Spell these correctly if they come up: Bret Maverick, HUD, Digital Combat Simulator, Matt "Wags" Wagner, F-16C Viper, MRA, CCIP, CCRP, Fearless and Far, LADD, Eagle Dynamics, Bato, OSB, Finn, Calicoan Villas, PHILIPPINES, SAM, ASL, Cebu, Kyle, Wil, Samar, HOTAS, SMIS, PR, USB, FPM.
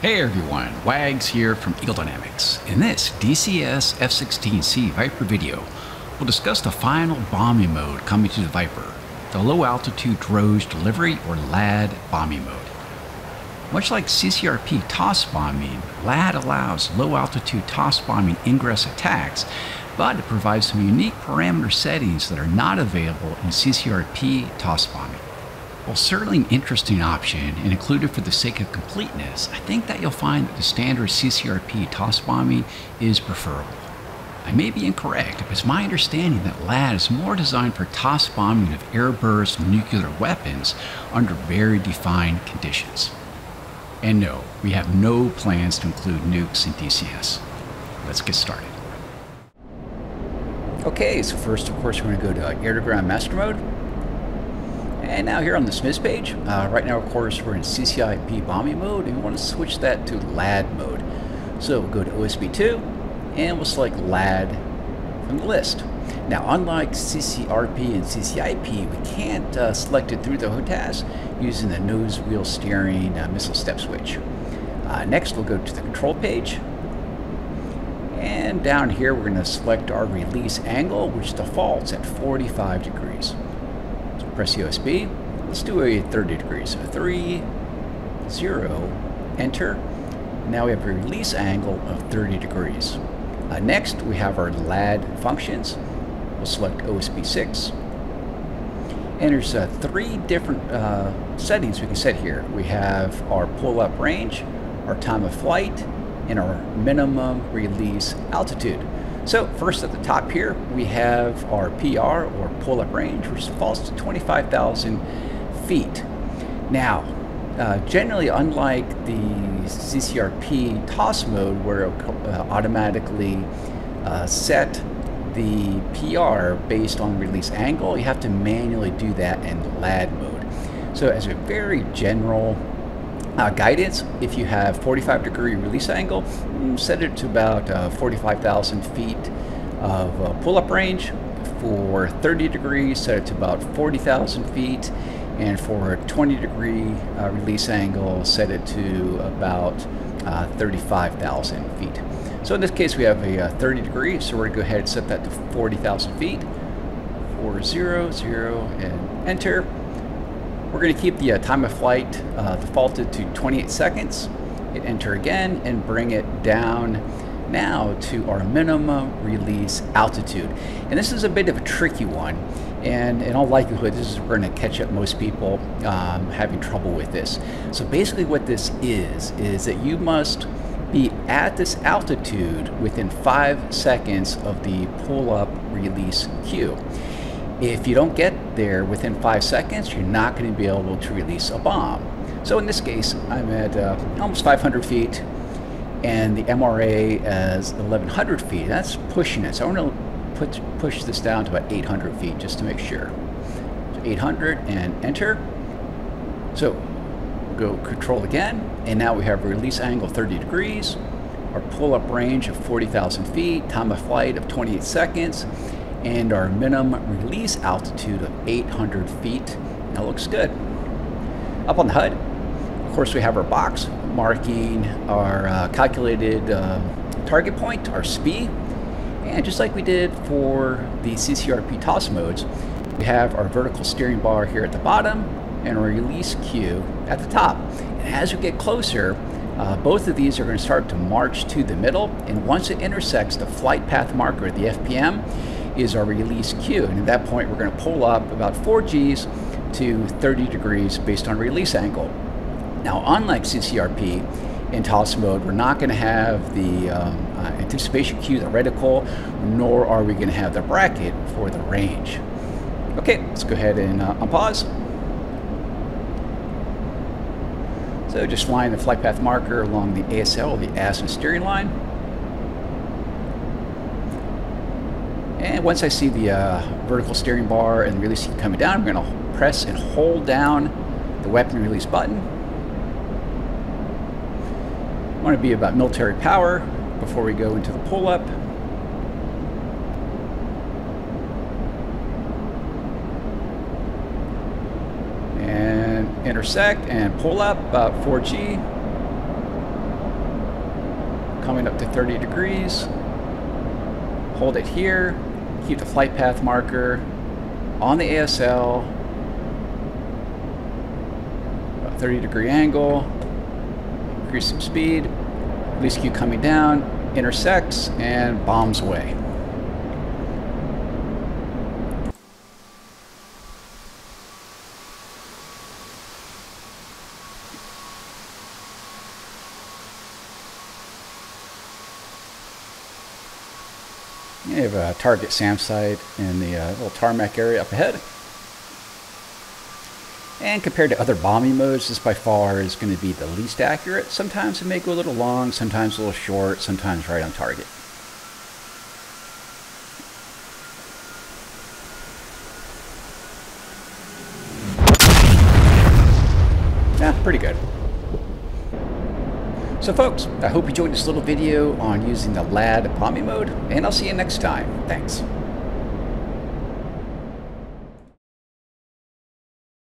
Hey everyone, Wags here from Eagle Dynamics. In this DCS F-16C Viper video, we'll discuss the final bombing mode coming to the Viper, the Low Altitude Drogue Delivery or LADD bombing mode. Much like CCRP toss bombing, LADD allows low altitude toss bombing ingress attacks, but it provides some unique parameter settings that are not available in CCRP toss bombing. While certainly an interesting option and included for the sake of completeness, I think that you'll find that the standard CCRP toss bombing is preferable. I may be incorrect, but it's my understanding that LADD is more designed for toss bombing of airburst nuclear weapons under very defined conditions. And no, we have no plans to include nukes in DCS. Let's get started. Okay, so first, of course, we're going to go to air-to-ground master mode. And now here on the SMIS page, right now, of course, we're in CCIP bombing mode, and we want to switch that to LADD mode. So we'll go to OSB2, and we'll select LADD from the list. Now, unlike CCRP and CCIP, we can't select it through the HOTAS using the nose wheel steering missile step switch. Next, we'll go to the control page. And down here, we're going to select our release angle, which defaults at 45 degrees. Press USB. Let's do a 30 degrees. So 3, 0, enter. Now we have a release angle of 30 degrees. Next, we have our LADD functions. We'll select OSB6. And there's three different settings we can set here. We have our pull-up range, our time of flight, and our minimum release altitude. So first at the top here, we have our PR or pull-up range, which falls to 25,000 feet. Now, generally, unlike the CCRP toss mode where it automatically set the PR based on release angle, you have to manually do that in LADD mode. So as a very general guidance, if you have 45 degree release angle, set it to about 45,000 feet of pull-up range. For 30 degrees, set it to about 40,000 feet. And for a 20 degree release angle, set it to about 35,000 feet. So in this case, we have a 30 degree, so we're going to go ahead and set that to 40,000 feet. 4, 0, 0, and enter. We're going to keep the time of flight defaulted to 28 seconds. Hit enter again and bring it down now to our minimum release altitude. And this is a bit of a tricky one. And in all likelihood, this is where we're going to catch up most people having trouble with this. So basically what this is that you must be at this altitude within 5 seconds of the pull-up release cue. If you don't get there within 5 seconds, you're not going to be able to release a bomb. So in this case, I'm at almost 500 feet, and the MRA is 1,100 feet. That's pushing it. So I'm going to push this down to about 800 feet just to make sure. So 800 and enter. So go control again, and now we have release angle 30 degrees, our pull-up range of 40,000 feet, time of flight of 28 seconds. And our minimum release altitude of 800 feet. That looks good. Up on the HUD, of course, we have our box marking our calculated target point, our speed. And just like we did for the CCRP toss modes, we have our vertical steering bar here at the bottom and our release cue at the top. And as we get closer, both of these are going to start to march to the middle. And once it intersects the flight path marker, the FPM, is our release cue, and at that point we're going to pull up about 4 G's to 30 degrees based on release angle. Now, unlike CCRP in toss mode, we're not going to have the anticipation cue, the reticle, nor are we going to have the bracket for the range. Okay, let's go ahead and unpause. So just flying the flight path marker along the ASL, or the azimuth steering line. And once I see the vertical steering bar and release coming down, I'm going to press and hold down the weapon release button. I want to be about military power before we go into the pull-up. And intersect and pull up about 4G. coming up to 30 degrees. Hold it here, keep the flight path marker on the ASL, about 30-degree angle, increase some speed, release Q coming down, intersects, and bombs away. We have a target SAM site in the little tarmac area up ahead. And compared to other bombing modes, this by far is going to be the least accurate. Sometimes it may go a little long, sometimes a little short, sometimes right on target. Yeah, pretty good. So folks, I hope you enjoyed this little video on using the LADD bombing mode, and I'll see you next time. Thanks.